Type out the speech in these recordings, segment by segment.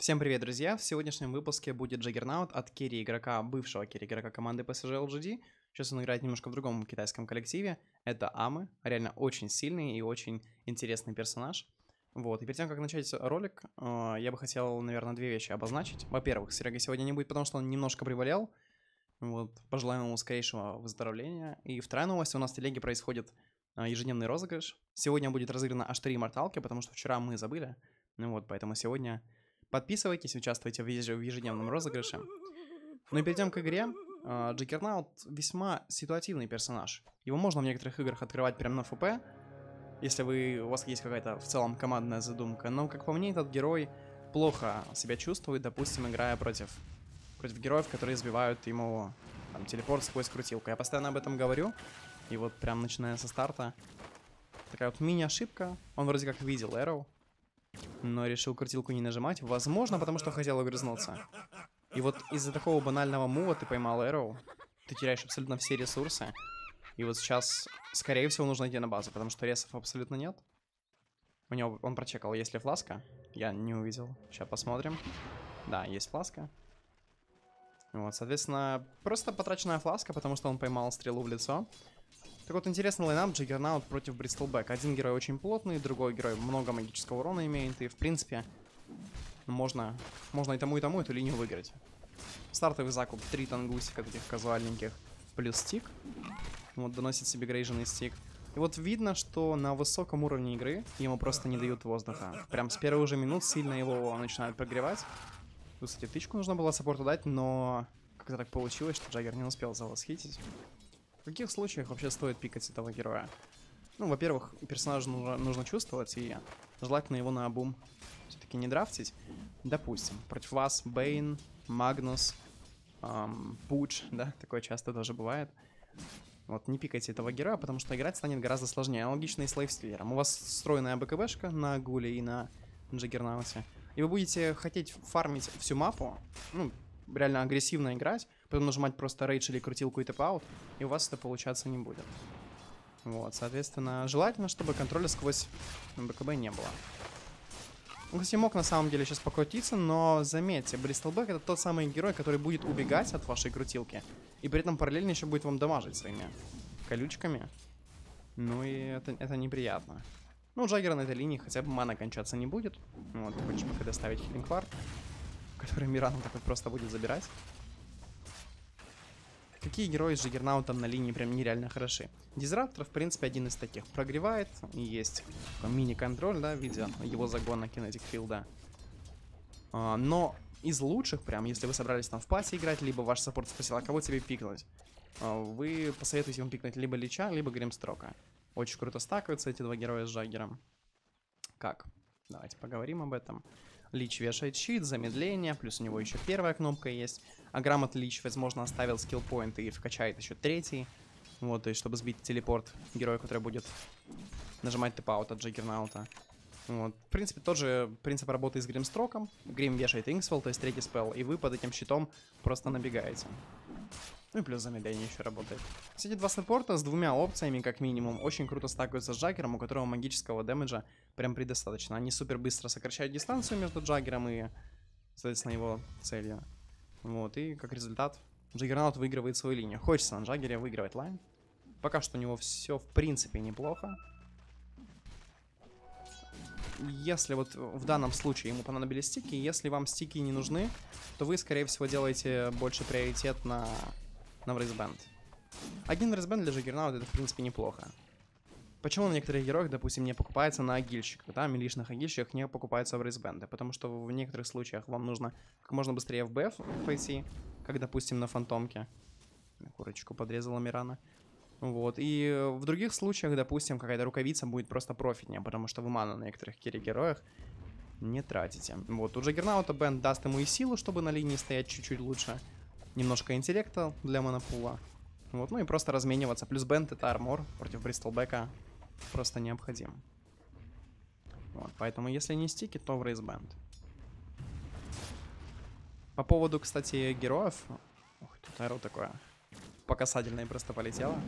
Всем привет, друзья! В сегодняшнем выпуске будет Джаггернаут от керри-игрока, бывшего керри-игрока команды PSG LGD. Сейчас он играет немножко в другом китайском коллективе. Это Амы, реально очень сильный и очень интересный персонаж. Вот, и перед тем, как начать ролик, я бы хотел, наверное, две вещи обозначить. Во-первых, Серега сегодня не будет, потому что он немножко приболел. Вот, пожелаем ему скорейшего выздоровления. И вторая новость, у нас в телеге происходит ежедневный розыгрыш. Сегодня будет разыграно аж 3 имморталки, потому что вчера мы забыли. Ну вот, поэтому сегодня... Подписывайтесь, участвуйте в ежедневном розыгрыше. Ну и перейдем к игре. Джаггернаут весьма ситуативный персонаж. Его можно в некоторых играх открывать прямо на ФП, если у вас есть какая-то в целом командная задумка. Но, как по мне, этот герой плохо себя чувствует, допустим, играя против героев, которые сбивают ему там, телепорт сквозь крутилку. Я постоянно об этом говорю. И вот прям начиная со старта такая вот мини-ошибка. Он вроде как видел Эрроу, но решил крутилку не нажимать. Возможно, потому что хотел огрызнуться. И вот из-за такого банального мува ты поймал Эрроу. Ты теряешь абсолютно все ресурсы. И вот сейчас, скорее всего, нужно идти на базу, потому что ресов абсолютно нет. У него он прочекал, есть ли фласка. Я не увидел. Сейчас посмотрим. Да, есть фласка. Вот, соответственно, просто потраченная фласка, потому что он поймал стрелу в лицо. Так вот, интересный лайнап Джаггернаут против Бристлбэк. Один герой очень плотный, другой герой много магического урона имеет. И, в принципе, можно и тому эту линию выиграть. Стартовый закуп. 3 тангусика таких казуальненьких. Плюс стик. Вот, доносит себе грейженный стик. И вот видно, что на высоком уровне игры ему просто не дают воздуха. Прям с первых же минут сильно его начинают прогревать. Кстати, тычку нужно было саппорту дать, но как-то так получилось, что Джаггер не успел за вас хитить. В каких случаях вообще стоит пикать этого героя? Ну, во-первых, персонажа нужно чувствовать, и желательно его наобум все-таки не драфтить. Допустим, против вас Бэйн, Магнус, Пуч, да, такое часто тоже бывает. Вот, не пикайте этого героя, потому что играть станет гораздо сложнее. Аналогично и с лайфстиллером. У вас встроенная БКБшка на Гуле и на Джаггернауте. И вы будете хотеть фармить всю мапу, ну, реально агрессивно играть, потом нажимать просто рейдж или крутилку и тэп-аут, и у вас это получаться не будет. Вот, соответственно, желательно, чтобы контроля сквозь БКБ не было. Он, кстати, мог на самом деле сейчас покрутиться, но заметьте, Бристлбэк — это тот самый герой, который будет убегать от вашей крутилки, и при этом параллельно еще будет вам дамажить своими колючками. Ну и это неприятно. Ну, у Джаггера на этой линии хотя бы мана кончаться не будет. Вот, ты хочешь пока доставить хилинг-вард, который Мирана так вот просто будет забирать. Какие герои с Джаггернаутом на линии прям нереально хороши? Дезраптор, в принципе, один из таких. Прогревает, есть мини-контроль, да, в виде его загона кинетик-филда. Но из лучших прям, если вы собрались там в пати играть, либо ваш саппорт спросил, а кого тебе пикнуть, вы посоветуете ему пикнуть либо Лича, либо Гримстока. Очень круто стакаются эти два героя с Джаггером. Как? Давайте поговорим об этом. Лич вешает щит, замедление, плюс у него еще первая кнопка есть. А грамот Лич, возможно, оставил скиллпоинт и вкачает еще третий. Вот, то есть, чтобы сбить телепорт героя, который будет нажимать тэп-аут от Джаггернаута. Вот, в принципе, тот же принцип работы с Гримстроком. Грим вешает Инксвелл, то есть третий спелл, и вы под этим щитом просто набегаете. Ну и плюс замедление еще работает. Эти два саппорта с двумя опциями, как минимум, очень круто стакаются с Джаггером, у которого магического дэмэджа прям предостаточно. Они супер быстро сокращают дистанцию между Джаггером и, соответственно, его целью. Вот, и как результат Джаггернаут выигрывает свою линию. Хочется на Джаггере выигрывать лайн. Пока что у него все, в принципе, неплохо. Если вот в данном случае ему понадобились стики, если вам стики не нужны, то вы, скорее всего, делаете больше приоритет на врейсбенд. Один врейсбенд для Джаггернаута — это, в принципе, неплохо. Почему на некоторых героях, допустим, не покупается на агильщиках, да, милишных агильщиках не покупаются врейсбенды? Потому что в некоторых случаях вам нужно как можно быстрее в БФ пойти, как, допустим, на фантомке. Курочку подрезала Мирана. Вот, и в других случаях, допустим, какая-то рукавица будет просто профитнее, потому что вы ману на некоторых керри-героях не тратите. Вот, у Джаггернаута бенд даст ему и силу, чтобы на линии стоять чуть-чуть лучше. Немножко интеллекта для монопула. Вот, ну и просто размениваться. Плюс бенд — это армор против Бристлбэка просто необходим. Вот, поэтому если не стики, то в рейсбенд. По поводу, кстати, героев... Ух, тут ару такое... По касательной просто полетела.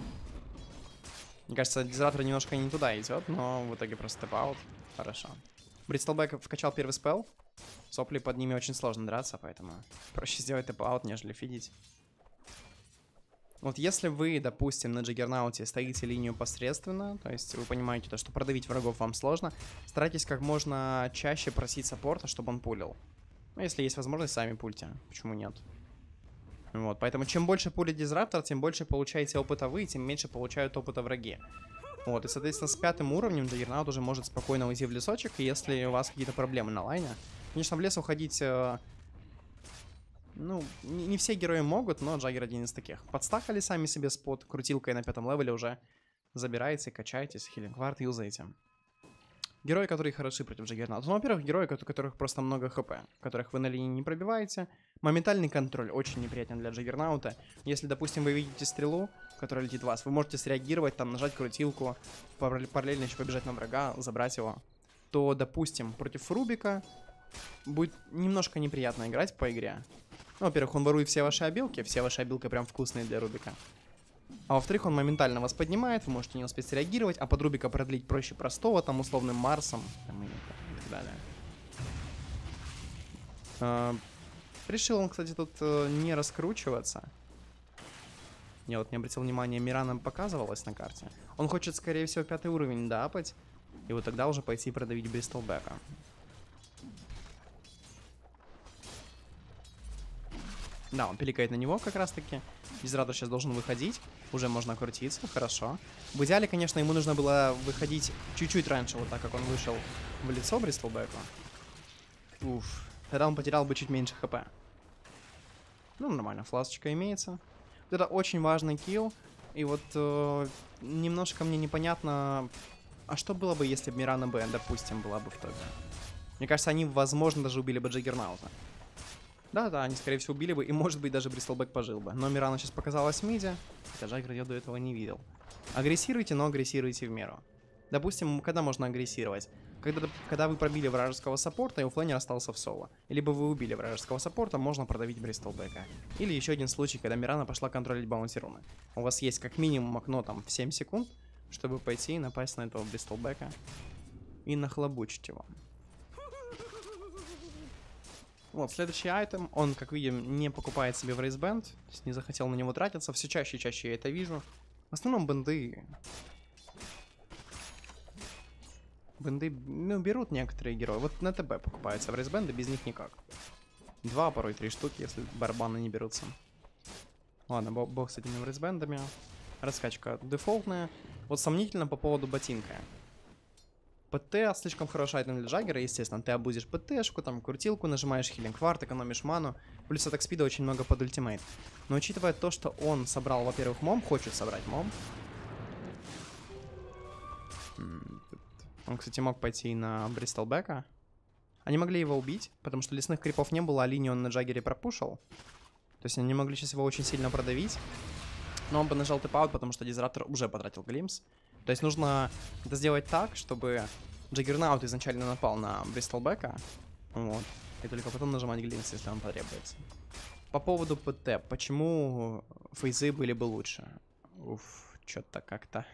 Мне кажется, дизратор немножко не туда идет, но в итоге просто тэп-аут. Хорошо. Бристлбэк вкачал первый спелл. Сопли под ними очень сложно драться, поэтому проще сделать тэп-аут, нежели фидить. Вот если вы, допустим, на Джаггернауте стоите линию посредственно, то есть вы понимаете, то, что продавить врагов вам сложно, старайтесь как можно чаще просить саппорта, чтобы он пулил. Ну, если есть возможность, сами пульте. Почему нет? Вот, поэтому чем больше пулит Дезраптор, тем больше получаете опыта вы, тем меньше получают опыта враги. Вот, и, соответственно, с 5-м уровнем Джаггернаут уже может спокойно уйти в лесочек, если у вас какие-то проблемы на лайне. Конечно, в лес уходить... Ну, не все герои могут, но Джаггер один из таких. Подстакали сами себе спот, крутилкой на 5-м левеле уже забираете, качаетесь, хилингвард юзаете. Герои, которые хороши против Джаггернаута. Ну, во-первых, герои, у которых просто много хп, которых вы на линии не пробиваете. Моментальный контроль очень неприятен для Джаггернаута. Если, допустим, вы видите стрелу, которая летит в вас, вы можете среагировать, там, нажать крутилку, параллельно еще побежать на врага, забрать его. То, допустим, против Рубика будет немножко неприятно играть по игре. Ну, во-первых, он ворует все ваши обилки прям вкусные для Рубика. А во-вторых, он моментально вас поднимает, вы можете не успеть среагировать, а под Рубика продлить проще простого, там, условным Марсом, там, и так далее. Решил он, кстати, тут не раскручиваться. Я вот не обратил внимания, Мирана показывалась на карте. Он хочет, скорее всего, 5-й уровень доапать, и вот тогда уже пойти продавить Бристлбэка. Да, он пиликает на него как раз-таки. Дезраптор сейчас должен выходить. Уже можно крутиться, хорошо. В идеале, конечно, ему нужно было выходить чуть-чуть раньше, вот так как он вышел в лицо Бристлбэку. Уф, тогда он потерял бы чуть меньше хп. Ну, нормально, фласочка имеется. Вот это очень важный килл. И вот немножко мне непонятно, а что было бы, если бы Мирана Б, допустим, была бы в топе? Мне кажется, они, возможно, даже убили бы Джаггернаута. Да-да, они, скорее всего, убили бы, и, может быть, даже Бристлбэк пожил бы. Но Мирана сейчас показалась в миде, хотя Джаггер ее до этого не видел. Агрессируйте, но агрессируйте в меру. Допустим, когда можно агрессировать? Когда вы пробили вражеского саппорта, и у флэня остался в соло. Либо вы убили вражеского саппорта, можно продавить Бристлбэка. Или еще один случай, когда Мирана пошла контролить баунсируны. У вас есть как минимум окно там в 7 секунд, чтобы пойти и напасть на этого Бристлбэка и нахлобучить его. Вот, следующий айтем, он, как видим, не покупает себе в рейсбенд, то есть не захотел на него тратиться, все чаще и чаще я это вижу. В основном бенды... ну, берут некоторые герои, вот на ТБ покупаются в рейсбенды, без них никак. 2, порой 3 штуки, если барбаны не берутся. Ладно, бог с этими рейсбендами. Раскачка дефолтная. Вот сомнительно по поводу ботинка. ПТ слишком хороший айтем для Джаггера, естественно. Ты обузишь ПТшку, там крутилку, нажимаешь хилингвард, экономишь ману. Плюс атак спида очень много под ультимейт. Но учитывая то, что он собрал, во-первых, мом, хочет собрать мом. Он, кстати, мог пойти на Бристлбэка. Они могли его убить, потому что лесных крипов не было, а линию он на Джаггере пропушил. То есть они могли сейчас его очень сильно продавить. Но он бы нажал тэп-аут, потому что Дезраптор уже потратил глимс. То есть нужно это сделать так, чтобы Джаггернаут изначально напал на Бристлбэка. Вот. И только потом нажимать глинс, если он потребуется. По поводу ПТ. Почему фейзы были бы лучше? Уф, что-то как-то...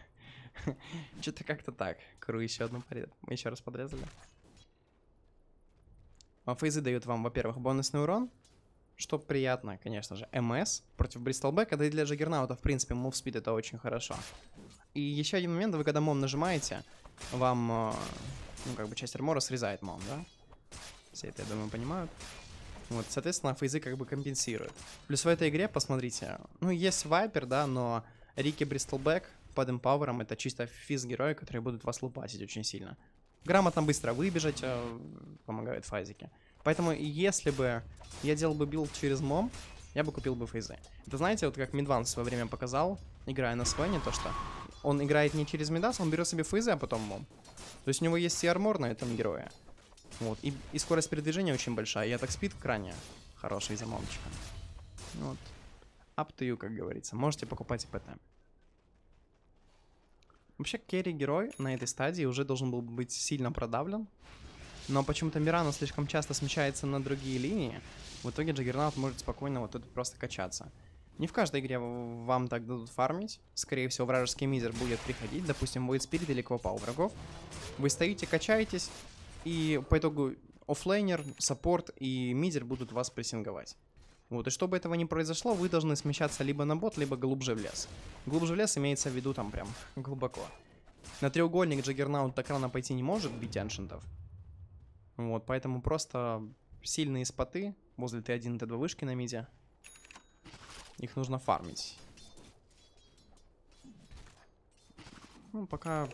что-то как-то так. Кру еще одну порезали. Мы еще раз подрезали. Фейзы дают вам, во-первых, бонусный урон. Что приятно, конечно же. МС против Бристлбэка. Да и для Джаггернаута, в принципе, мувспид это очень хорошо. И еще один момент, вы когда мом нажимаете, вам, ну, как бы часть армора срезает мом, да? Все это, я думаю, понимают. Вот, соответственно, фейзы как бы компенсируют. Плюс в этой игре, посмотрите, ну, есть Вайпер, да, но Рики Бристлбэк под Эмпауэром — это чисто физ герои, которые будут вас лупасить очень сильно. Грамотно быстро выбежать помогают фазики. Поэтому, если бы я делал бы билд через мом, я бы купил бы фейзы. Это, знаете, вот как Мидван в свое время показал, играя на Свене, то что... Он играет не через мидас, он берет себе фейзы, а потом мом. То есть у него есть и армор на этом герое. Вот. И скорость передвижения очень большая. И атак спид крайне хороший из-за момчика. Вот. Up to you, как говорится. Можете покупать и ПТ. Вообще, керри-герой на этой стадии уже должен был быть сильно продавлен. Но почему-то Мирана слишком часто смещается на другие линии. В итоге Джаггернаут может спокойно вот тут просто качаться. Не в каждой игре вам так дадут фармить. Скорее всего, вражеский мизер будет приходить. Допустим, будет спирит или квапа у врагов. Вы стоите, качаетесь. И по итогу оффлейнер, саппорт и мидер будут вас прессинговать. Вот, и чтобы этого не произошло, вы должны смещаться либо на бот, либо глубже в лес. Глубже в лес имеется в виду там прям глубоко. На треугольник Джаггернаут так рано пойти не может бить аншентов. Вот, поэтому просто сильные споты возле Т1 и Т2 вышки на миде. Их нужно фармить. Ну, пока...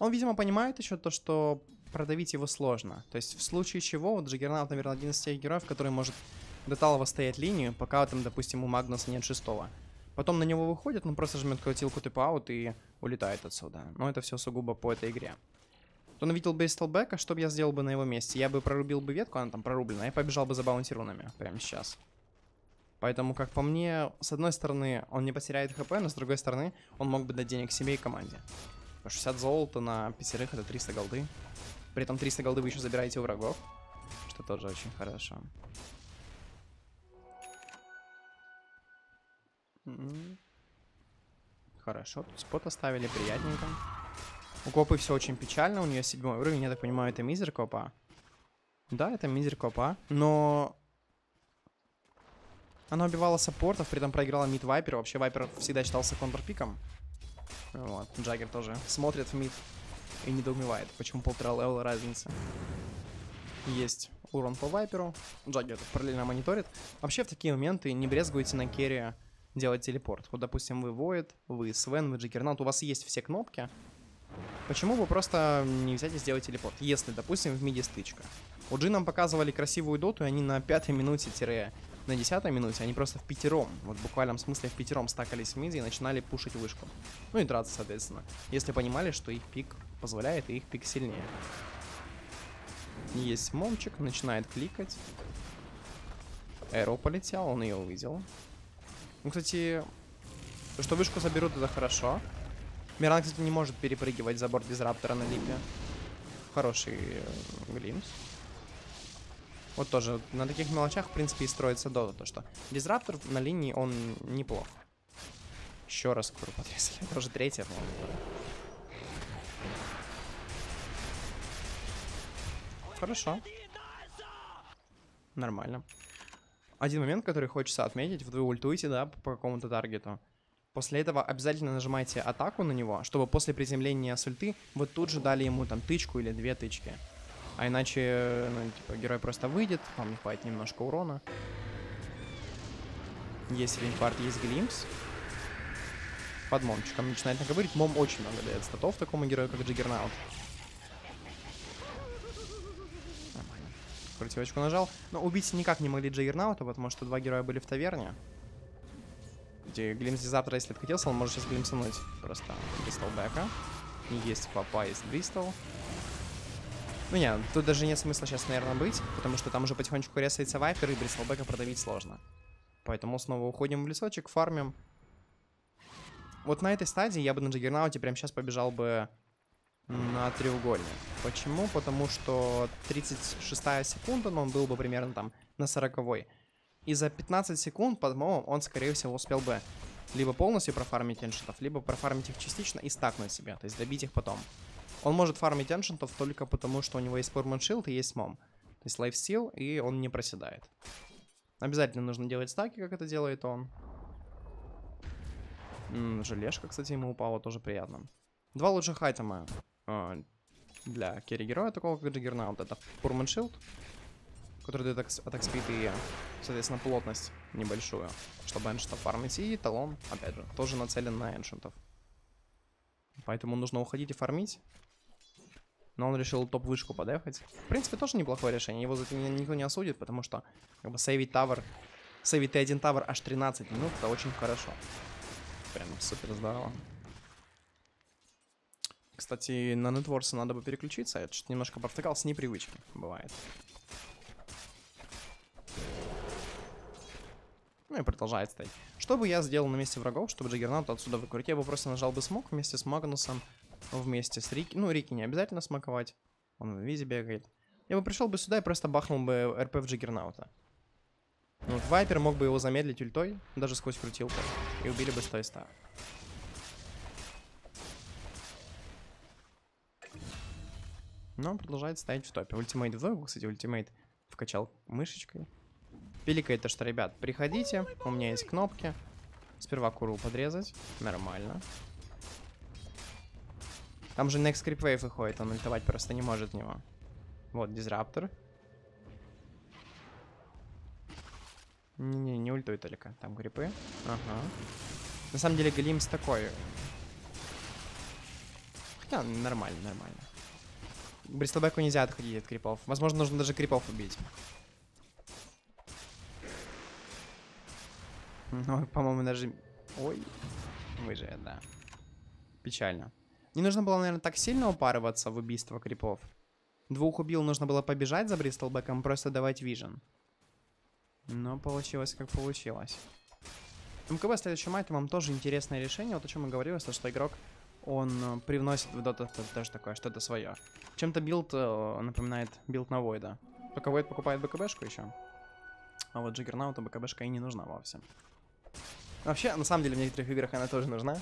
Он, видимо, понимает еще то, что продавить его сложно. То есть, в случае чего, вот Джаггернаут, наверное, один из тех героев, который может до талого стоять линию, пока там, допустим, у Магнуса нет шестого. Потом на него выходит, он просто жмет крутилку типа аут и улетает отсюда. Но это все сугубо по этой игре. Он видел Бристлбэка, что бы я сделал бы на его месте? Я бы прорубил бы ветку, она там прорублена, и побежал бы за баунти-рунами прямо сейчас. Поэтому, как по мне, с одной стороны, он не потеряет хп, но с другой стороны, он мог бы дать денег себе и команде. 60 золота на пятерых — это 300 голды. При этом 300 голды вы еще забираете у врагов, что тоже очень хорошо. Хорошо, тут спот оставили, приятненько. У Копы все очень печально, у нее 7 уровень, я так понимаю, это мизер Копа. Да, это мизер Копа, но... Она убивала саппортов, при этом проиграла мид Вайпер. Вообще Вайпер всегда считался контрпиком. Вот, Джаггер тоже смотрит в мид и недоумевает, почему 1,5 левела разница. Есть урон по Вайперу, Джаггер параллельно мониторит. Вообще в такие моменты не брезгуйте на керри делать телепорт. Вот, допустим, вы Void, вы Свен, вы Джаггернаут, у вас есть все кнопки. Почему бы просто не взять и сделать телепорт, если, допустим, в миде стычка? У Джи нам показывали красивую доту, и они на 5-й минуте-на 10-й минуте, они просто в пятером, вот в буквальном смысле в пятером стакались в миде и начинали пушить вышку. Ну и драться, соответственно, если понимали, что их пик позволяет и их пик сильнее. Есть Момчик, начинает кликать. Эрроу полетел, он ее увидел. Ну, кстати, что вышку заберут, это хорошо. Мирана, кстати, не может перепрыгивать за борт Дезраптора на липе. Хороший глимс. Вот тоже, на таких мелочах, в принципе, и строится дота, то что Дезраптор на линии, он неплох. Еще раз куру потрясли, это уже третья, по-моему. Хорошо. Нормально. Один момент, который хочется отметить, вот вы ультуете, да, по какому-то таргету. После этого обязательно нажимайте атаку на него, чтобы после приземления с ульты вы тут же дали ему там тычку или две тычки. А иначе, ну, типа, герой просто выйдет, вам не хватит немножко урона. Есть рейнпарт, есть глимпс. Под Момчиком начинает наговорить. Мом очень много дает статов такому герою, как Джаггернаут. Нормально. Крутилочку нажал. Но убить никак не могли Джаггернаута, потому что два героя были в таверне. Где глимпс Дезраптора, если откатился, он может сейчас глимпсануть просто Бристлбэка. Есть Папа, есть Бристл. Ну не, тут даже нет смысла сейчас, наверное, быть, потому что там уже потихонечку ресается Вайпер, и Бристлбэка продавить сложно. Поэтому снова уходим в лесочек, фармим. Вот на этой стадии я бы на Джаггернауте прямо сейчас побежал бы на треугольник. Почему? Потому что 36-я секунда, но он был бы примерно там на 40-й. И за 15 секунд, по-моему, он, скорее всего, успел бы либо полностью профармить эншентов, либо профармить их частично и стакнуть себя, то есть добить их потом. Он может фармить эншентов только потому, что у него есть Пурманшилд и есть Мом. То есть лайфстил, и он не проседает. Обязательно нужно делать стаки, как это делает он. Желешка, кстати, ему упала, тоже приятно. Два лучших айтема для керри-героя, такого как Джаггернаут. Это Пурманшилд, который дает атак спид и, соответственно, плотность небольшую, чтобы эншентов фармить. И талон, опять же, тоже нацелен на эншентов. Поэтому нужно уходить и фармить. Но он решил топ-вышку подъехать. В принципе, тоже неплохое решение. Его за это никто не осудит, потому что как бы сейвить тавер, сейвить Т1 тавер аж 13 минут, это очень хорошо. Прям супер здорово. Кстати, на нетворса надо бы переключиться. Я что-то немножко провтыкал с непривычки. Бывает. Ну и продолжает стоять. Что бы я сделал на месте врагов, чтобы Джаггернаут отсюда выкурить? Я бы просто нажал бы смок вместе с Магнусом, вместе с Рики. Ну, Рики не обязательно смаковать. Он в визе бегает. Я бы пришел бы сюда и просто бахнул бы РП в Джаггернаута. Вот Вайпер мог бы его замедлить ультой, даже сквозь крутилку. И убили бы 100 из 100. но он продолжает стоять в топе. Ультимейт в двойку, кстати, ультимейт вкачал мышечкой. Пиликает-то что, ребят, приходите, у меня есть кнопки. Сперва куру подрезать, нормально. Там же Next Creep Wave выходит, он ультовать просто не может в него. Вот, Дезраптор. Не-не, не ультует только, там гриппы. Ага. На самом деле Галимс такой. Хотя нормально, нормально. Бристлбэку нельзя отходить от крипов. Возможно, нужно даже крипов убить. Ну, по-моему, даже... Ой, выживет, да. Печально. Не нужно было, наверное, так сильно упарываться в убийство крипов. Двух убил, нужно было побежать за Бристлбэком, просто давать вижен. Но получилось, как получилось. МКБ следующий матч, вам тоже интересное решение. Вот о чем и говорилось, то что игрок, он привносит в доту тоже такое, что-то свое. Чем-то билд напоминает билд на Войда. Только Войд покупает БКБшку еще. А вот Джаггернауту БКБшка и не нужна вовсе. Вообще, на самом деле, в некоторых играх она тоже нужна.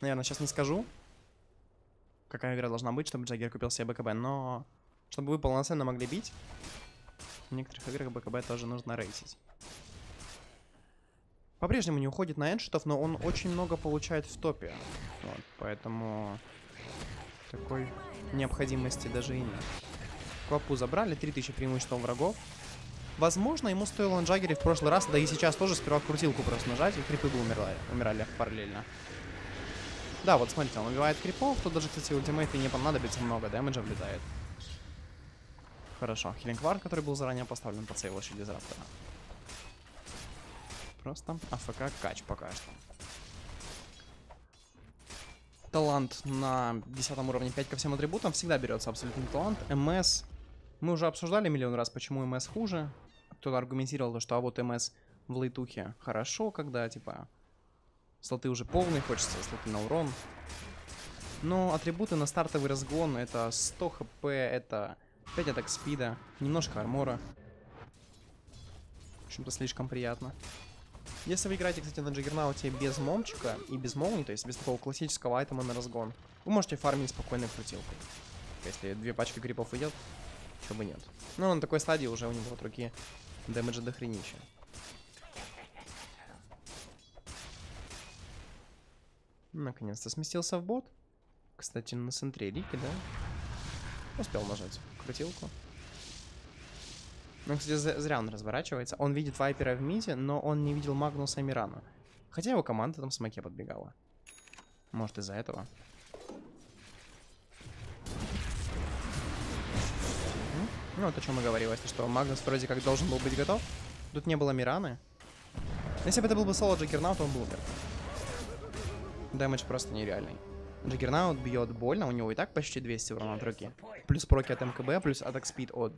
Наверное, сейчас не скажу, какая игра должна быть, чтобы Джаггер купил себе БКБ, но... Чтобы вы полноценно могли бить, в некоторых играх БКБ тоже нужно рейтить. По-прежнему не уходит на эндшотов, но он очень много получает в топе. Вот, поэтому такой необходимости даже и нет. Квапу забрали, 3000 преимущества у врагов. Возможно, ему стоило на Джаггере в прошлый раз, да и сейчас тоже, сперва крутилку просто нажать, и крипы бы умирали параллельно. Да, вот смотрите, он убивает крипов, тут даже, кстати, ультимейты не понадобится много, дэмэджа влетает. Хорошо, хилинг-вар, который был заранее поставлен под сейв лошади Дезраптора. Просто АФК кач пока что. Талант на 10 уровне 5 ко всем атрибутам. Всегда берется абсолютный талант. МС. Мы уже обсуждали миллион раз, почему МС хуже. Кто-то аргументировал то, что а вот МС в лейтухе хорошо, когда типа слоты уже полные, хочется слоты на урон. Но атрибуты на стартовый разгон — это 100 хп, это 5 атак спида, немножко армора. В общем-то, слишком приятно. Если вы играете, кстати, на Джаггернауте без Момчика и без Молнии, то есть без такого классического айтема на разгон, вы можете фармить спокойно крутилкой. Если 2 пачки крипов идет, что бы нет. Но на такой стадии уже у него от руки дэмэджа до хренища. Наконец-то сместился в бот. Кстати, на центре Рики, да? Успел нажать крутилку. Ну, кстати, зря он разворачивается. Он видит Вайпера в миде, но он не видел Магнуса и Мирану. Хотя его команда там с маке подбегала. Может, из-за этого. Ну, вот о чем и говорилось, что Магнус вроде как должен был быть готов. Тут не было Мираны. Если бы это был бы соло Джаггернаут, он был умер. Дэмэдж просто нереальный. Джаггернаут бьет больно, у него и так почти 200 урона от руки. Плюс проки от МКБ, плюс атак спид от...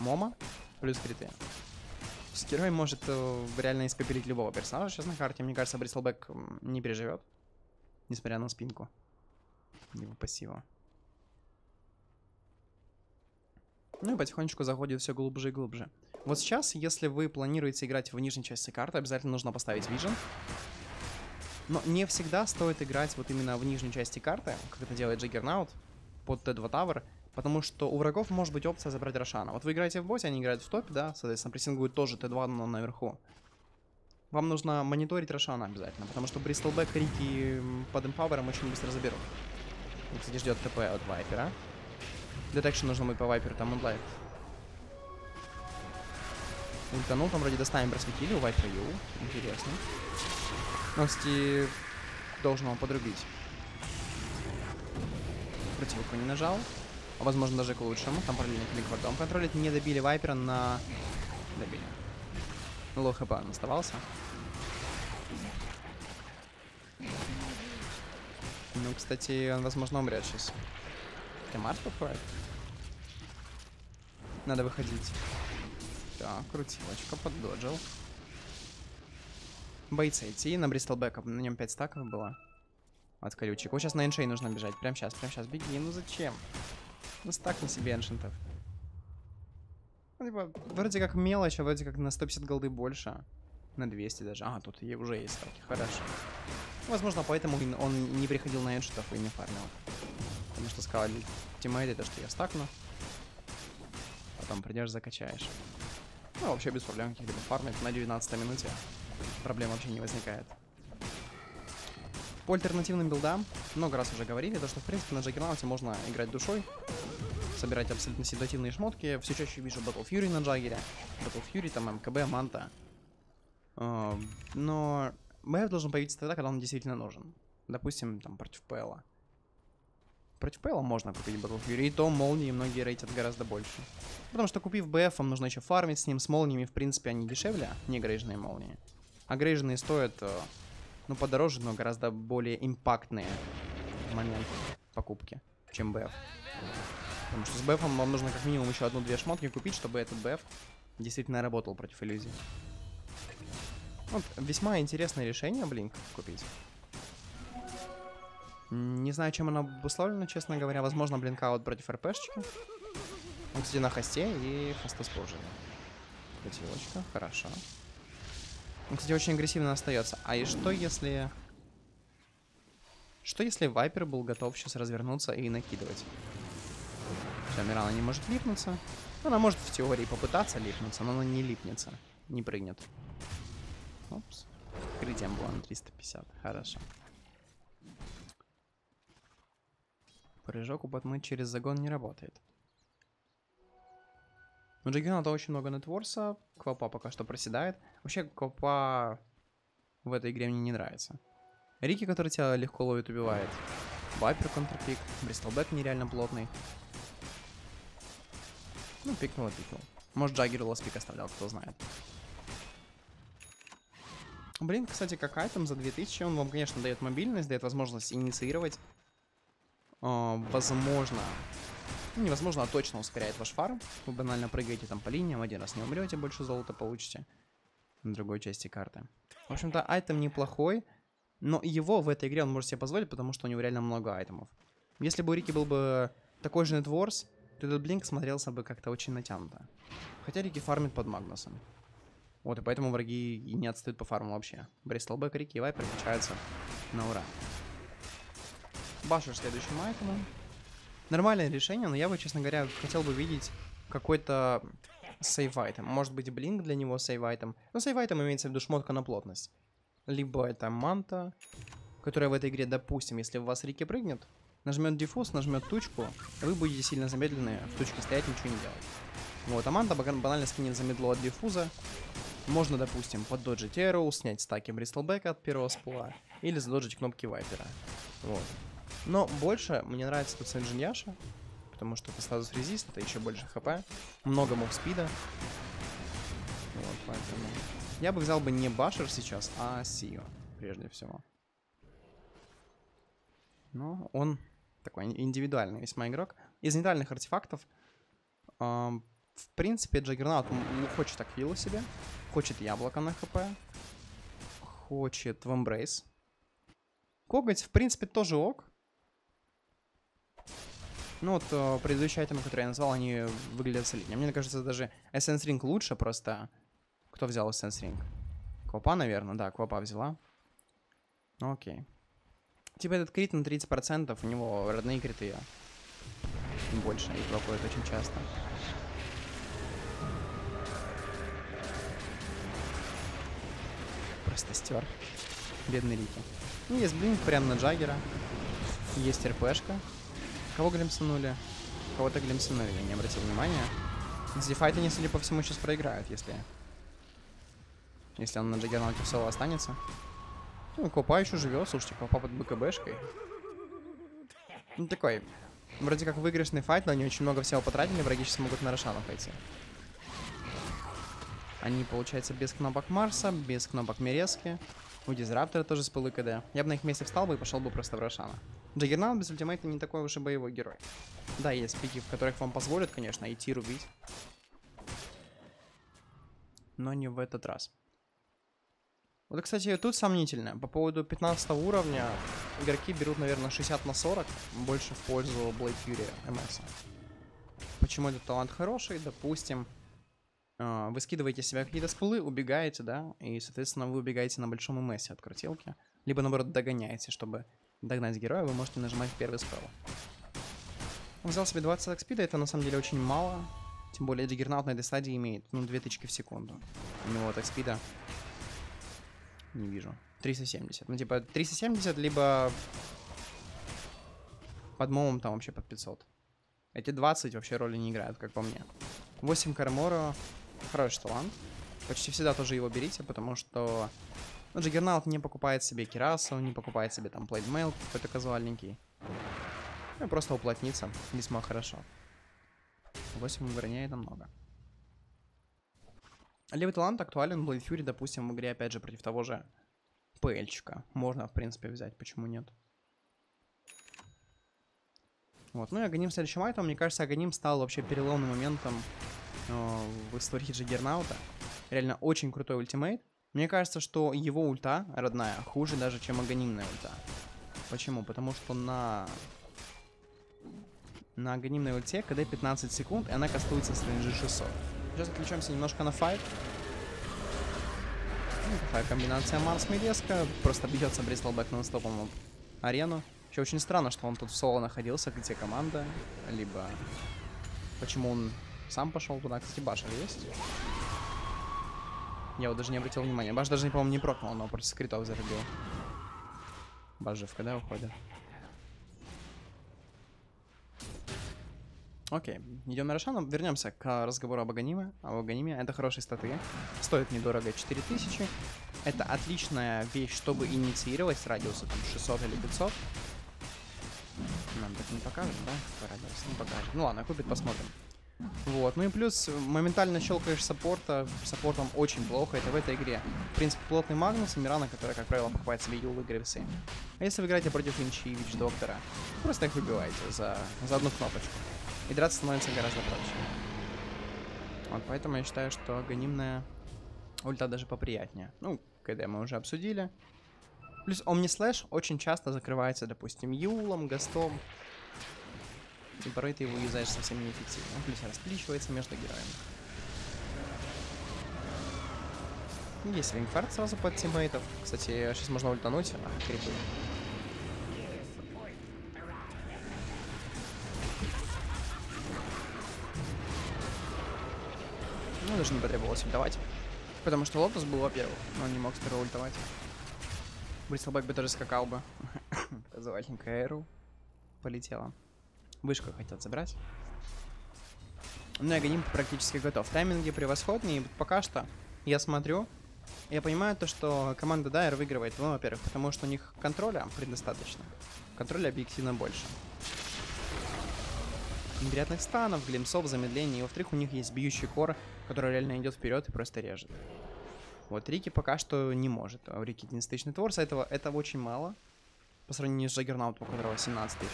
Мома, плюс криты. Герой может реально испепелить любого персонажа сейчас на карте. Мне кажется, Бристлбэк не переживет, несмотря на спинку его пассива. Ну и потихонечку заходит все глубже и глубже. Вот сейчас, если вы планируете играть в нижней части карты, обязательно нужно поставить вижен. Но не всегда стоит играть вот именно в нижней части карты, как это делает Джаггернаут под Т2 Tower. Потому что у врагов может быть опция забрать Рошана. Вот вы играете в боте, они играют в топе, да, соответственно, прессингуют тоже Т2, но наверху. Вам нужно мониторить Рошана обязательно, потому что Бристлбэк, Рики под Эмпауэром очень быстро заберут. И, кстати, ждет ТП от Вайпера. Детекшн нужно быть по Вайперу, там онлайн. Ультанул, там вроде достанем, просветили, у Вайпера Ю. Интересно. Но, кстати, должен его подрубить. Противку не нажал. Возможно, даже к лучшему. Там параллельно кликвардом контролит. Не добили Вайпера на... Добили. Лоу хп он оставался. Ну, кстати, он, возможно, умрет сейчас. Это Марс попадает. Надо выходить. Так, крутилочка, поддоджил. Боится идти на Бристлбэка. На нем 5 стаков было. От колючек. Вот сейчас на эншей нужно бежать. Прям сейчас, прям сейчас. Беги, ну зачем? Ну, стак на себе эншентов. Ну, типа, вроде как мелочь, а вроде как на 150 голды больше. На 200 даже. А, тут уже есть стаки, хорошо. Возможно, поэтому он не приходил на эншентов и не фармил. потому что сказали тиммейты, то что я стакну. Потом придешь, закачаешь. Ну, вообще без проблем каких-либо фармит. На 19-й минуте проблем вообще не возникает. По альтернативным билдам много раз уже говорили, то что в принципе на Джаггернауте можно играть душой, собирать абсолютно седативные шмотки. Все чаще вижу Battle Fury на Джаггере, Battle Fury, там МКБ, Манта. Но мэв должен появиться тогда, когда он действительно нужен. Допустим, там против ПЛа. Против ПЛа можно купить Battle Fury, и то молнии многие рейтят гораздо больше. Потому что купив БФ, вам нужно еще фармить с ним, с молниями, в принципе, они дешевле, не грейжные молнии. А грейжные стоят, ну, подороже, но гораздо более импактные в момент покупки, чем БФ. Потому что с БФом вам нужно как минимум еще одну-две шмотки купить, чтобы этот БФ действительно работал против иллюзий. Вот, весьма интересное решение, блин, купить. Не знаю, чем оно обусловлено, честно говоря. Возможно, блинкаут против РПшечка. Он, кстати, на хосте, и хоста спожили. Котелочка, хорошо. Он, кстати, очень агрессивно остается. А и что если... Что если Вайпер был готов сейчас развернуться и накидывать? Все, Мирана не может липнуться. Она может в теории попытаться липнуться, но она не липнется. Не прыгнет. Опс. Критием было на 350. Хорошо. Прыжок у ботмы через загон не работает. У Джаггернаута очень много нетворса. Квапа пока что проседает. Вообще, Квапа в этой игре мне не нравится. Рики, который тебя легко ловит, убивает. Вайпер контрпик. Бристлбэк нереально плотный. Ну, пикнул и пикнул. Может, Джаггер ласпик оставлял, кто знает. Блин, кстати, как айтем за 2000. Он вам, конечно, дает мобильность, дает возможность инициировать. Возможно, ну, невозможно, а точно ускоряет ваш фарм. Вы банально прыгаете там по линиям, один раз не умрете, больше золота получите на другой части карты. В общем-то, айтем неплохой, но его в этой игре он может себе позволить, потому что у него реально много айтемов. Если бы у Рики был бы такой же нетворс, то этот блинк смотрелся бы как-то очень натянуто. Хотя Рики фармит под Магнусом. Вот, и поэтому враги и не отстают по фарму вообще. Бристлбэк, Рики и Вайпер качаются на ура. Башишь следующим айтемом. Нормальное решение, но я бы, честно говоря, хотел бы видеть какой-то сейв-айтем. Может быть, блинк для него сейв-айтем. Но сейв-айтем имеется в виду шмотка на плотность. Либо это манта, которая в этой игре, допустим, если в вас Рики прыгнет, нажмет диффуз, нажмет тучку, вы будете сильно замедлены, в тучке стоять, ничего не делать. Вот, а манта банально скинет замедло от диффуза. Можно, допустим, поддоджить Эрроу, снять стаки Бристлбэка от первого спула, или задоджить кнопки Вайпера. Вот. Но больше мне нравится тут Сэнджиньяша, потому что это статус резист, это еще больше хп, много мувспида. Вот, поэтому я бы взял бы не башер сейчас, а Сио, прежде всего. Но он такой индивидуальный весьма игрок. Из нейтральных артефактов, в принципе, Джаггернаут хочет аквилу себе, хочет яблоко на хп, хочет в эмбрейс. Коготь, в принципе, тоже ок. Ну вот предыдущие айтемы, которые я назвал, они выглядят солиднее. Мне кажется, даже Essence Ring лучше просто. Кто взял Essence Ring? Квапа, наверное, да, Квапа взяла. Окей. Типа этот крит на 30%, у него родные криты больше, и проходит очень часто. Просто стер. Бедный Рики. Ну, есть блинк прямо на Джаггера. Есть РПшка. Кого глимсанули? Кого-то глимсанули, не обратил внимания. Здифайт они, судя по всему, сейчас проиграют, если... Если он на Джаггернауте в соло останется. Ну, Копа еще живет, слушайте, Копа под БКБшкой. Ну, такой, вроде как выигрышный файт, но они очень много всего потратили, враги сейчас могут на Рошана пойти. Они, получается, без кнопок Марса, без кнопок Мерезки. У Дезраптора тоже с пылы КД. Я бы на их месте встал бы и пошел бы просто в Рошана. Джаггернаут без ультимейта не такой уж и боевой герой. Да, есть пики, в которых вам позволят, конечно, идти рубить. Но не в этот раз. Вот, кстати, тут сомнительно. По поводу 15 уровня игроки берут, наверное, 60/40. Больше в пользу Blade Fury MS. Почему этот талант хороший? Допустим, вы скидываете себя какие-то спулы, убегаете, да? И, соответственно, вы убегаете на большом МС от крутилки. Либо, наоборот, догоняете, чтобы... Догнать героя, вы можете нажимать первый спелл. Он взял себе 20 экспида, это на самом деле очень мало. Тем более Джаггернаут на этой стадии имеет, ну, 2000 в секунду. У него экспида не вижу. 370. Ну, типа, 370, либо под момом там вообще под 500. Эти 20 вообще роли не играют, как по мне. 8 Кармора. Хороший талант. Почти всегда тоже его берите, потому что... Ну, Джаггернаут не покупает себе Кирасу, не покупает себе там плейдмейл какой-то казуальненький. Ну, просто уплотнится весьма хорошо. 8 броня, это много. Левый талант актуален Blade Fury, допустим, в игре, опять же, против того же ПЛ-чика. Можно, в принципе, взять, почему нет. Вот, ну и Аганим следующим айтом. Мне кажется, Аганим стал вообще переломным моментом в истории Джаггернаута. Реально очень крутой ультимейт. Мне кажется, что его ульта, родная, хуже даже, чем аганимная ульта. Почему? Потому что на аганимной ульте КД 15 секунд, и она кастуется с рейнджа 600. Сейчас отключаемся немножко на файт. Ну, такая комбинация Марс-Медеска. Просто бьется Бристлбэк нон-стопом об арену. Вообще очень странно, что он тут в соло находился, где команда. Либо... Почему он сам пошел туда? Кстати, Башер есть? Я вот даже не обратил внимания. Баш даже, по-моему, не прокнул, но против скритов зарубил. Баш же в КД уходит. Окей, идем на Рошану. Вернемся к разговору об Аганиме. Это хорошие статы. Стоит недорого 4000. Это отличная вещь, чтобы инициировать с радиуса там 600 или 500. Нам так не покажет, да? По радиусу не покажет. Ну ладно, купит, посмотрим. Вот, ну и плюс, моментально щелкаешь саппорта, саппортом очень плохо, это в этой игре. В принципе, плотный Магнус и Мирана, которая, как правило, покупает себе юлы и гревсы. А если вы играете против Линчи и Вич-доктора, просто их выбиваете за одну кнопочку. И драться становится гораздо проще. Вот, поэтому я считаю, что аганимная ульта даже поприятнее. Ну, КД мы уже обсудили. Плюс Омнислэш очень часто закрывается, допустим, юлом, гостом. И порой ты его юзаешь совсем неэффективно. Он плюс расплющивается между героями. Есть рингфард сразу под тиммейтов. Кстати, сейчас можно ультануть. А, крипы. Ну, даже не потребовалось ультовать. Потому что Лотус был, во-первых. Но он не мог сперва ультовать. Бристлбэк бы тоже скакал бы. Казуальненькая Эрроу полетела. Вышку хотят забрать. Но Аганим практически готов. Тайминги превосходные. И пока что я смотрю. Я понимаю то, что команда Дайер выигрывает. Ну, во-первых, потому что у них контроля предостаточно. Контроля объективно больше. Невероятных станов, глимсов, замедлений. И, во-вторых, у них есть бьющий кор, который реально идет вперед и просто режет. Вот, Рики пока что не может. У Рики 11-тысячный творс, а этого очень мало. По сравнению с Джаггернаутом, у которого 17 тысяч.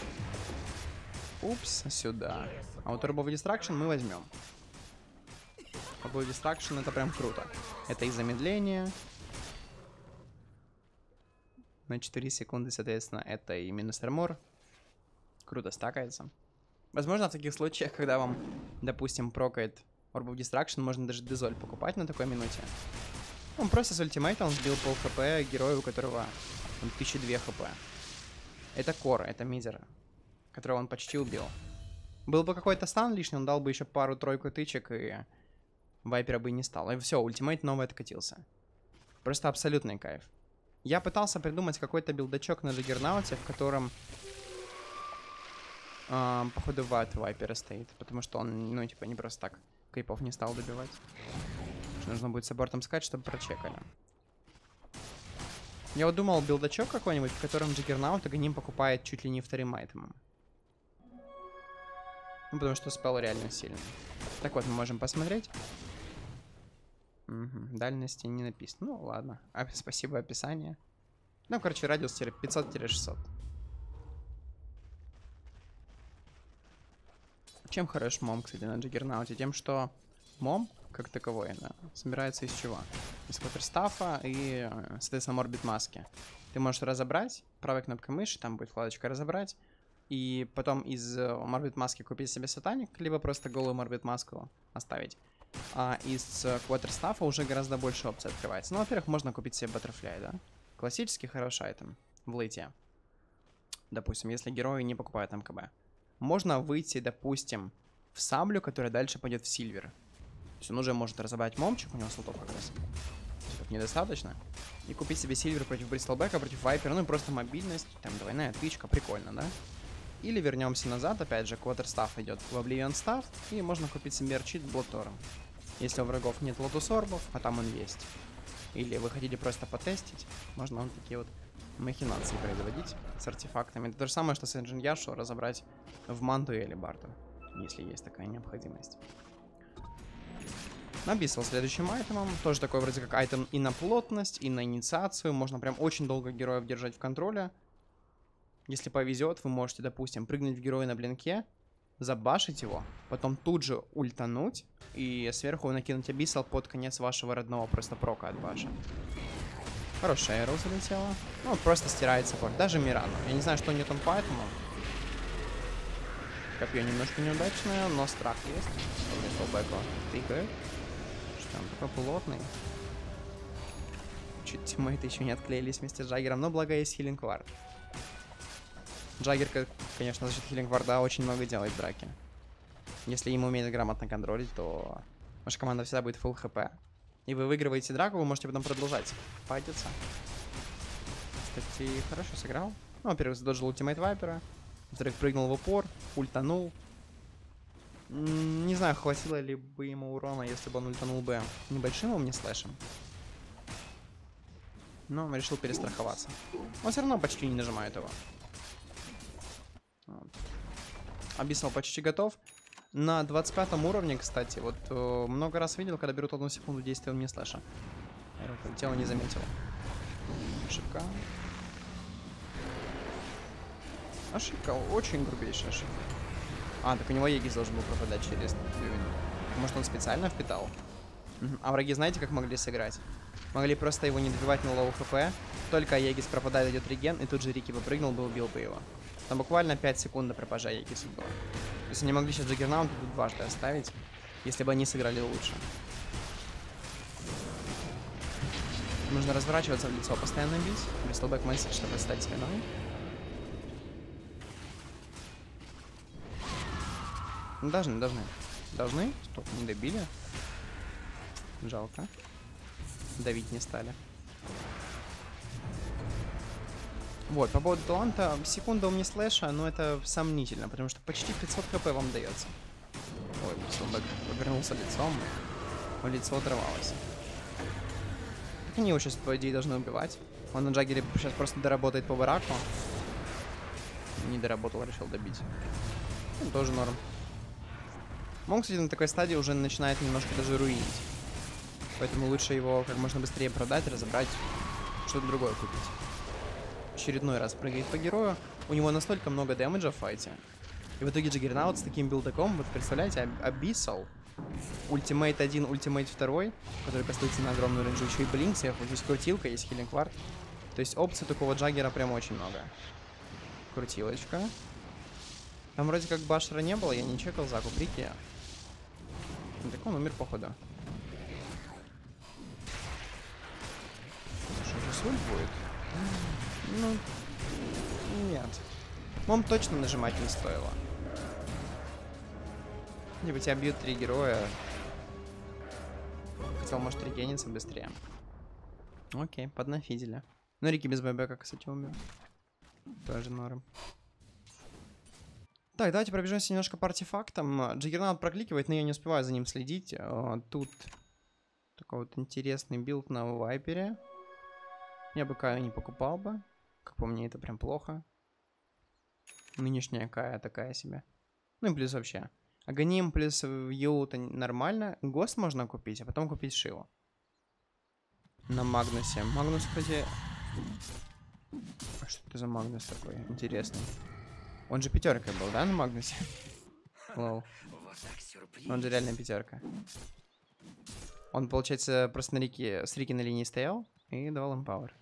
Упс, сюда. А вот Orb of Destruction мы возьмем. Orb of Destruction это прям круто. Это и замедление. На 4 секунды, соответственно, это и минус армор. Круто стакается. Возможно, в таких случаях, когда вам, допустим, прокает Orb of Destruction, можно даже дезоль покупать на такой минуте. Он просто с ультимейтом сбил пол хп герою, у которого 1002 хп. Это кор, это мизера, которого он почти убил. Был бы какой-то стан лишний, он дал бы еще пару-тройку тычек, и Вайпера бы не стало. И все, ультимейт новый откатился. Просто абсолютный кайф. Я пытался придумать какой-то билдачок на Джаггернауте, в котором походу вайт Вайпера стоит, потому что он, ну, типа, не просто так крипов не стал добивать. Нужно будет с абортом скать, чтобы прочекали. Я вот думал билдачок какой-нибудь, в котором Джаггернаут Аганим покупает чуть ли не вторым айтемом. Ну, потому что спел реально сильный. Так вот, мы можем посмотреть. Угу, дальности не написано. Ну, ладно. Спасибо, описание. Ну, короче, радиус 500-600. Чем хорош мом, кстати, на Джаггернауте? Тем, что мом, как таковой, да, собирается из чего? Из Квотерстафа и, соответственно, Морбит Маски. Ты можешь разобрать, правой кнопкой мыши, там будет вкладочка «Разобрать». И потом из Морбит Маски купить себе Сатаник, либо просто голую Морбит Маску оставить. А из Квотерстафа уже гораздо больше опций открывается. Ну, во-первых, можно купить себе Баттерфляй, да? Классический хороший айтем в лейте. Допустим, если герои не покупают МКБ. можно выйти, допустим, в саблю, которая дальше пойдет в Сильвер. То есть он уже может разобрать момчик, у него слотов как раз недостаточно. И купить себе Сильвер против Бристлбэка, против Вайпера, ну и просто мобильность, там двойная отличка, прикольно, да? Или вернемся назад, опять же, Квотерстаф идет в Обливион Стаф, и можно купить себе Арчит Блотором. Если у врагов нет Лотус Орбов, а там он есть. Или вы хотите просто потестить, можно вот такие вот махинации производить с артефактами. Это то же самое, что с Энджин Яшу разобрать в Манту или Барту, если есть такая необходимость. Абисал следующим айтемом, тоже такой вроде как айтем и на плотность, и на инициацию, можно прям очень долго героев держать в контроле. Если повезет, вы можете, допустим, прыгнуть в героя на блинке, забашить его, потом тут же ультануть и сверху накинуть Абисал под конец вашего родного просто прока от баша. Хорошая Эрроу залетела, ну просто стирает саппорт, даже Мирана, я не знаю, что у нее там поэтому. Копье немножко неудачное, но страх есть, тыкает. Там такой плотный. Чуть тиммейты еще не отклеились вместе с Джаггером, но благо есть хилинг вард. Джаггер, конечно, за счет хилинг варда очень много делает в драке. Если ему умеет грамотно контролить, то ваша команда всегда будет фулл хп. И вы выигрываете драку, вы можете потом продолжать файтиться. Кстати, хорошо сыграл. Ну, во-первых, задолжил ультимейт Вайпера. Во-вторых, прыгнул в упор, ультанул. Не знаю, хватило ли бы ему урона, если бы он ультанул бы небольшим мне слэшем. Но он решил перестраховаться. Он все равно почти не нажимает его. Вот. Абисал почти готов. На 25 уровне, кстати, вот много раз видел, когда берут одну секунду действия мне слэша. Тело не заметил. Ошибка. Ошибка, очень грубейшая ошибка. А, так у него Егис должен был пропадать через 2 минуты. Может, он специально впитал? А враги знаете, как могли сыграть? Могли просто его не добивать на лоу хп. Только Егис пропадает, идет реген, и тут же Рики бы прыгнул бы, убил бы его. Там буквально 5 секунд до пропажа Егиса было. То есть они могли сейчас Джаггернаут дважды оставить, если бы они сыграли лучше. Нужно разворачиваться в лицо, постоянно бить. Бристлбэк мансит, чтобы стать спиной. Должны. Стоп, не добили. Жалко. Давить не стали. Вот, по поводу таланта. Секунда у меня слэша, но это сомнительно, потому что почти 500 хп вам дается. Ой, Бристлбэк повернулся лицом. Лицо оторвалось. Они его сейчас, по идее, должны убивать. Он на Джаггере сейчас просто доработает по бараку. Не доработал, решил добить. Ну, тоже норм. Он, кстати, на такой стадии уже начинает немножко даже руинить. Поэтому лучше его как можно быстрее продать, разобрать, что-то другое купить. Очередной раз прыгает по герою. У него настолько много дэмэджа в файте. И в итоге Джаггернаут с таким билдаком, вот представляете, Абисал. Ультимейт 1, ультимейт 2, который кастуется на огромную рейнджу, еще и блинк сверху, здесь крутилка, есть хилинг вард. То есть опций такого Джаггера прям очень много. Крутилочка. Там вроде как башера не было, я не чекал закуп Рики. Так он умер походу. Что же соль будет? Ну, нет. Мом точно нажимать не стоило. Либо тебя бьют 3 героя. Хотел, может, регениться быстрее. Окей, поднафидели. Но Рики без байбека, кстати, умер. Тоже норм. Так, давайте пробежимся немножко по артефактам. Джаггернаут прокликивает, но я не успеваю за ним следить. Тут такой вот интересный билд на Вайпере. Я бы Каю не покупал бы. Как по мне, это прям плохо. Нынешняя Кая такая себе. Ну и плюс вообще. Аганим плюс Юта нормально. Гост можно купить, а потом купить Шиву. На Магнусе. Магнус, кстати... Что это за Магнус такой? Интересный. Он же 5-й был, да, на Магнусе? Лол. Он же реально 5-й. Он, получается, просто на Рике, с Рики на линии стоял и давал эмпауэр.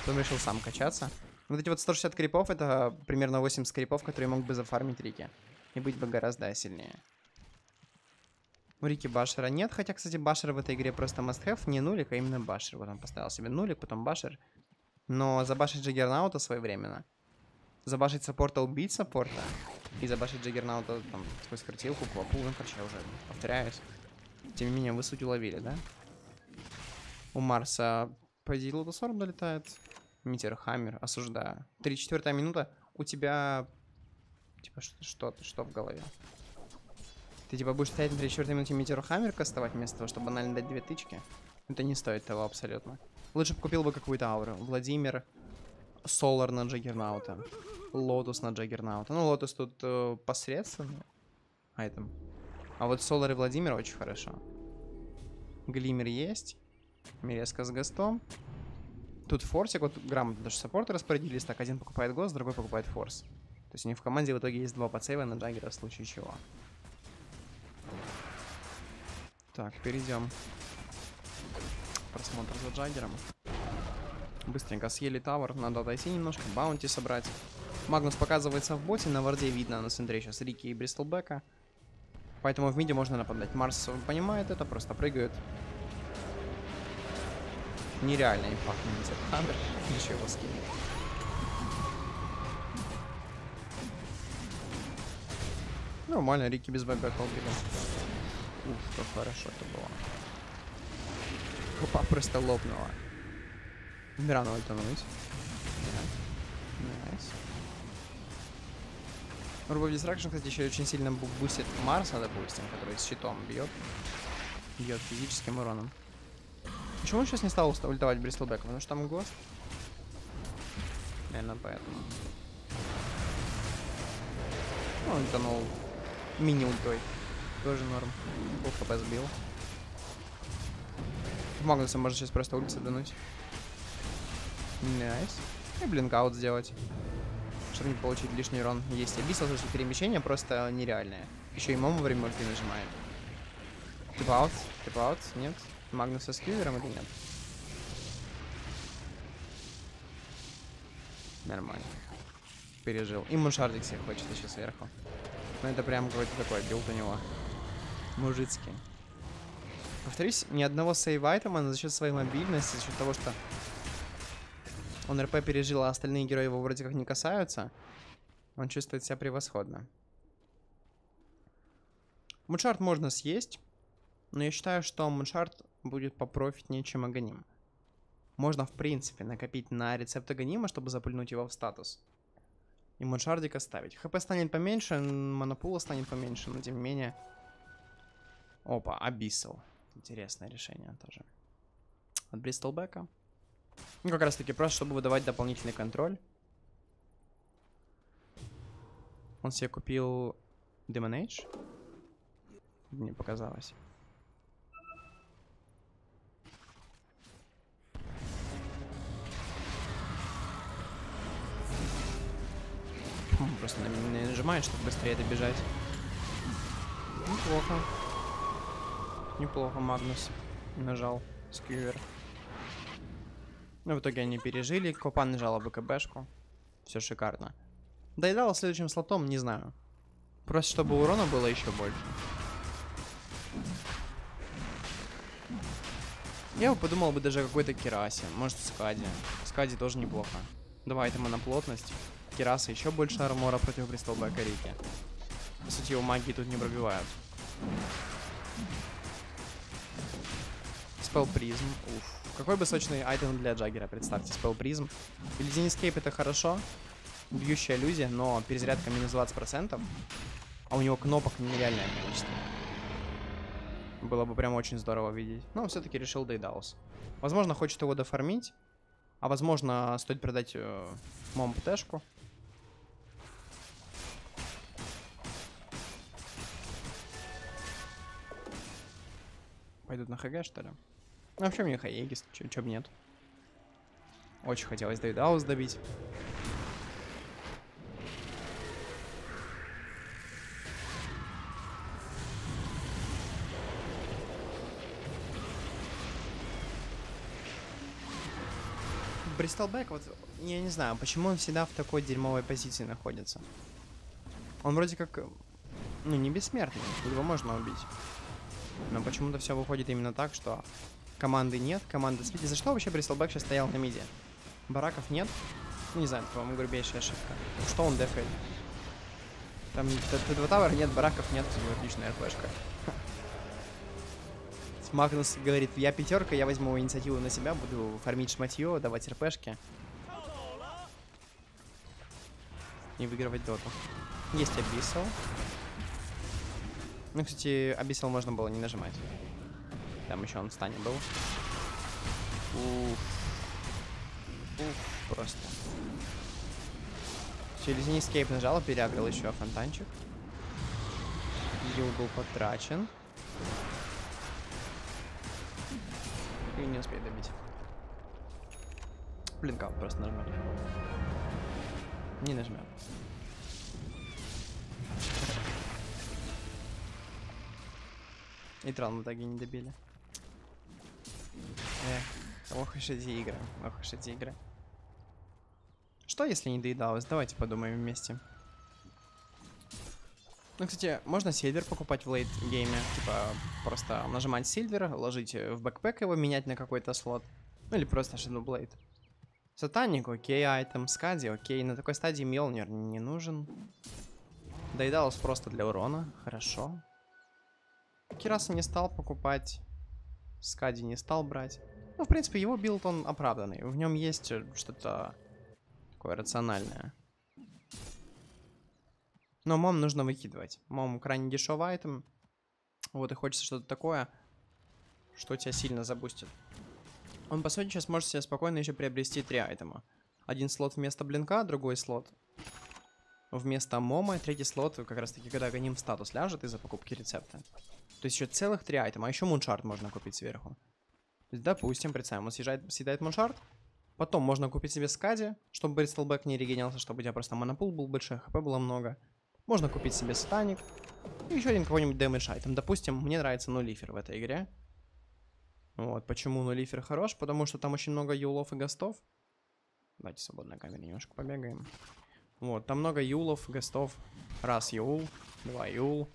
Потом решил сам качаться. Вот эти вот 160 крипов, это примерно 8 скрипов, которые мог бы зафармить Рики. И быть бы гораздо сильнее. У Рики башера нет, хотя, кстати, башер в этой игре просто must-have. Не нулик, а именно башер. Вот он поставил себе нулик, потом башер. Но забашить Джаггернаута своевременно. Забашить саппорта, убить саппорта. и забашить Джаггернаута там сквозь крутилку, квапу, ну короче, я уже повторяюсь. Тем не менее, вы суть уловили, да? У Марса по идее Лотус Орб долетает. Митер, Хаммер, осуждаю. 34-я минута, у тебя... Типа, что в голове? Ты типа будешь стоять на 34-й минуте Митер, Хаммер кастовать вместо того, чтобы банально дать 2 тычки? Это не стоит того абсолютно. Лучше бы купил бы какую-то ауру. Владимир, Солор на Джаггернаута, Лотус на Джаггернаута. Ну, Лотус тут посредственно. Айтем. А вот Солор и Владимир очень хорошо. Глиммер есть. Мерезка с Гостом. Тут форсик, вот грамотно даже саппорты распорядились. Так, один покупает Гост, другой покупает форс. То есть у них в команде в итоге есть 2 подсейва на Джаггера в случае чего. Так, перейдем. Просмотр за Джаггером. Быстренько съели тавер, надо отойти немножко, баунти собрать. Магнус показывается в боте, на варде видно на центре сейчас Рики и Бристлбэка. Поэтому в миде можно нападать. Марс понимает это, просто прыгает. Нереально импакт на Хаммер, еще его скинет. Нормально, Рики без байбека убили. Уф, как хорошо это было. Опа, просто лопнула. Мирана ультанулась. Найс. Orb of Destruction, кстати, еще очень сильно бустит Марса, допустим, который с щитом бьет. Бьет физическим уроном. Почему он сейчас не стал ультовать Бристлбэка? Потому что там Гост. Наверное, поэтому. Ну, ультанул мини-ультой. Тоже норм. БКБ сбил. В Магнуса можно сейчас просто улицы дунуть. Найс. И блинкаут сделать. Чтобы не получить лишний урон. Есть Абисал, потому что перемещение просто нереальное. Еще и мому время ульты нажимает. Тип-аут, нет. Магнуса с Сильвером или нет? Нормально. Пережил. И Муншардик всех хочет еще сверху. Но это прям какой-то такой билд у него. Мужицкий. Повторюсь, ни одного сейв-айтема за счет своей мобильности, за счет того, что он РП пережил, а остальные герои его вроде как не касаются, он чувствует себя превосходно. Муншард можно съесть, но я считаю, что Муншард будет попрофитнее, чем Аганим. Можно, в принципе, накопить на рецепт Аганима, чтобы запульнуть его в статус. И Муншардика ставить. ХП станет поменьше, монопула станет поменьше, но тем не менее... Опа, Абисал. Интересное решение тоже. От Бристлбэка. Ну, как раз таки просто, чтобы выдавать дополнительный контроль. Он себе купил Demon Age. Мне показалось. Просто на меня нажимает, чтобы быстрее добежать. Неплохо. Неплохо Магнус нажал скьювер. Но в итоге они пережили. Копа нажала БКБшку. Все шикарно. Доедала следующим слотом, не знаю. Просто чтобы урона было еще больше. Я бы подумал бы даже какой-то Киасе. Может, Скади. Скади тоже неплохо. Давай, это моноплотность. Киаса еще больше армора против Бристлбэка Рики. По сути, его магии тут не пробивают. Спел призм. Уф. Какой бы сочный айтем для Джаггера, представьте. Спел призм. Иллюзион эскейп это хорошо. Бьющая иллюзия, но перезарядка минус 20%. А у него кнопок нереальное количество. Было бы прям очень здорово видеть. Но он все-таки решил Дейдаус. Возможно, хочет его дофармить. А возможно, стоит продать мом-птешку. Пойдут на ХГ, что ли? Ну, вообще мне хаегис, чё б нет. Очень хотелось Дейдаус добить. Бристлбэк, вот, я не знаю, почему он всегда в такой дерьмовой позиции находится. Он вроде как, ну, не бессмертный, его можно убить. Но почему-то все выходит именно так, что команды нет, команда спит. За что вообще Бристлбэк сейчас стоял на миде? Бараков нет? Ну, не знаю, это, по-моему, грубейшая ошибка. Что он дефает? Там Т2 Tower нет, бараков нет, отличная РПшка. Магнус говорит, я пятерка, я возьму инициативу на себя, буду фармить шматье, давать РПшки. И выигрывать доту. Есть Абисал. Ну, кстати, Абисал можно было не нажимать. Там еще он в стане был. Уф, просто. Через ней скейп нажал, переагрел еще фонтанчик. Ю был потрачен. И не успею добить. Блинкаут просто нажмет. Не нажмем. И трон мы так и не добили. Ох уж эти игры. Ох уж эти игры. Что, если не доедалось? Давайте подумаем вместе. Ну, кстати, можно Сильвер покупать в лейт-гейме. Типа, просто нажимать Сильвер, ложить в бэкпэк его, менять на какой-то слот. Ну, или просто Шедоублейд. Сатаник, окей, айтем. Скади, окей. На такой стадии Мьёлнир не нужен. Доедалось просто для урона. Хорошо. Киаса не стал покупать. Скади не стал брать. Ну, в принципе, его билд, он оправданный. В нем есть что-то... такое рациональное. Но мом нужно выкидывать. Мом крайне дешевый айтем. Вот и хочется что-то такое, что тебя сильно забустит. Он, по сути, сейчас может себе спокойно еще приобрести 3 айтема. Один слот вместо блинка, другой слот вместо мома, третий слот как раз таки, когда Аганим в статус ляжет из-за покупки рецепта. То есть еще целых 3 айтема. А еще Муншард можно купить сверху. Допустим, представим, он съедает Муншард. Потом можно купить себе Скади, чтобы Бристлбэк не регенился, чтобы у тебя просто монопул был большой, хп было много. Можно купить себе Сатаник. И еще один какой-нибудь дэмэдж айтем. Допустим, мне нравится нулифер в этой игре. Вот, почему нулифер хорош? Потому что там очень много юлов и гостов. Давайте свободной камере немножко побегаем. Вот, там много юлов, гостов. Раз юл, два юл.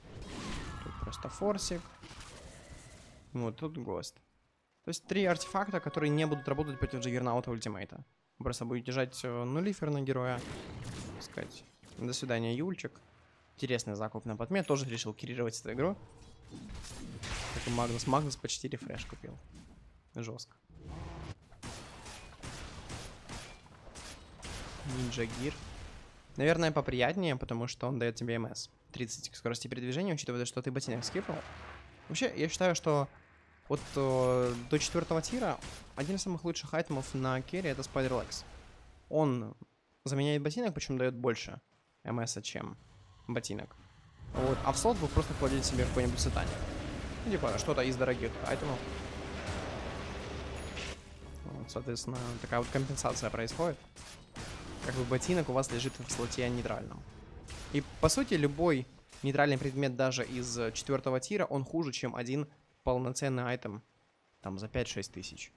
Тут просто форсик. Вот тут гост. То есть 3 артефакта, которые не будут работать против Джаггернаута ультимейта. Вы просто будете держать нулифер на героя. Сказать. До свидания, Юльчик. Интересный закуп на подме. Тоже решил кирировать эту игру. Как и Магнус. Магнус почти рефреш купил. Жестко. Нинджа Гир. Наверное, поприятнее, потому что он дает тебе МС. 30 к скорости передвижения, учитывая, что ты ботинок скипал. Вообще, я считаю, что... вот до 4 тира один из самых лучших айтемов на керри это Спайдерлекс. Он заменяет ботинок, причем дает больше МСа, чем ботинок. Вот. А в слот вы просто кладете себе какой-нибудь сатаник. Ну, типа что-то из дорогих айтемов. Вот, соответственно, такая вот компенсация происходит. Как бы ботинок у вас лежит в слоте нейтральном. И по сути любой нейтральный предмет даже из 4 тира, он хуже, чем один полноценный айтем, там, за 5-6 тысяч.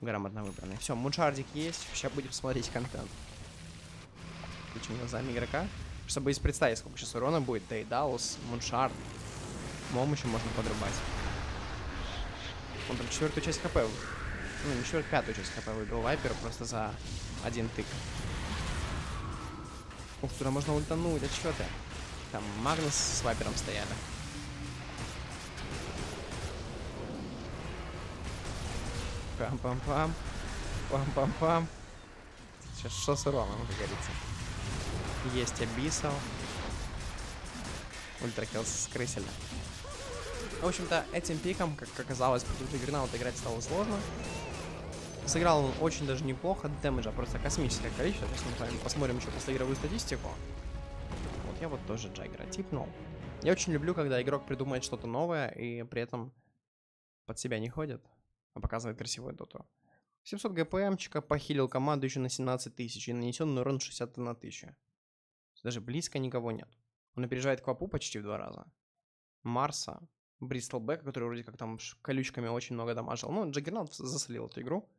Грамотно выбранный. Все, муншардик есть. Сейчас будем смотреть контент. Включим глазами игрока. Чтобы представить, сколько сейчас урона будет. Дейдалус, муншард. Мом еще можно подрубать. Он там 4-ю часть хп. Ну, не 4-ю, 5-ю часть хп выбил Вайпер просто за один тык. Ух, туда можно ультануть, а чё ты? Там Магнус с Вайпером стояли. Пам-пам-пам. Пам-пам-пам. Сейчас что с уроном, как говорится. Есть Абисал. Ультракилл с крыселя. В общем-то, этим пиком, как оказалось, против Джаггернаута играть стало сложно. Сыграл он очень даже неплохо. Дэмэджа просто космическое количество. Сейчас мы с вами посмотрим еще после игровую статистику. Вот я вот тоже Джаггера типнул. Я очень люблю, когда игрок придумает что-то новое и при этом под себя не ходит. Показывает красивую доту. 700 гпмчика, похилил команду еще на 17 тысяч и нанесен урон 60 на 1000. Даже близко никого нет. Он опережает Квапу почти в 2 раза. Марса, Бристлбэк, который вроде как там колючками очень много дамажил. Ну, Джаггернаут засолил эту игру.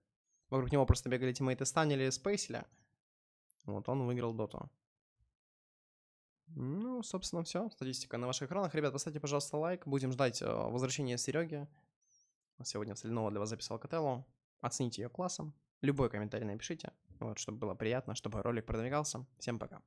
Вокруг него просто бегали тиммейты станили спейсили. Вот он выиграл доту. Ну, собственно, все. Статистика на ваших экранах. Ребят, поставьте, пожалуйста, лайк. Будем ждать возвращения Сереги. Сегодня в Сального для вас записал Котеллу. Оцените ее классом. Любой комментарий напишите. Вот, чтобы было приятно, чтобы ролик продвигался. Всем пока.